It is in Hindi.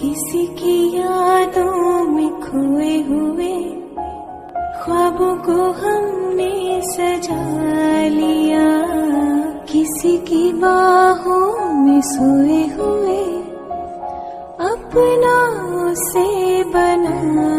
किसी की यादों में खोए हुए ख्वाबों को हमने सजा लिया। किसी की बाहों में सोए हुए अपना उसे बना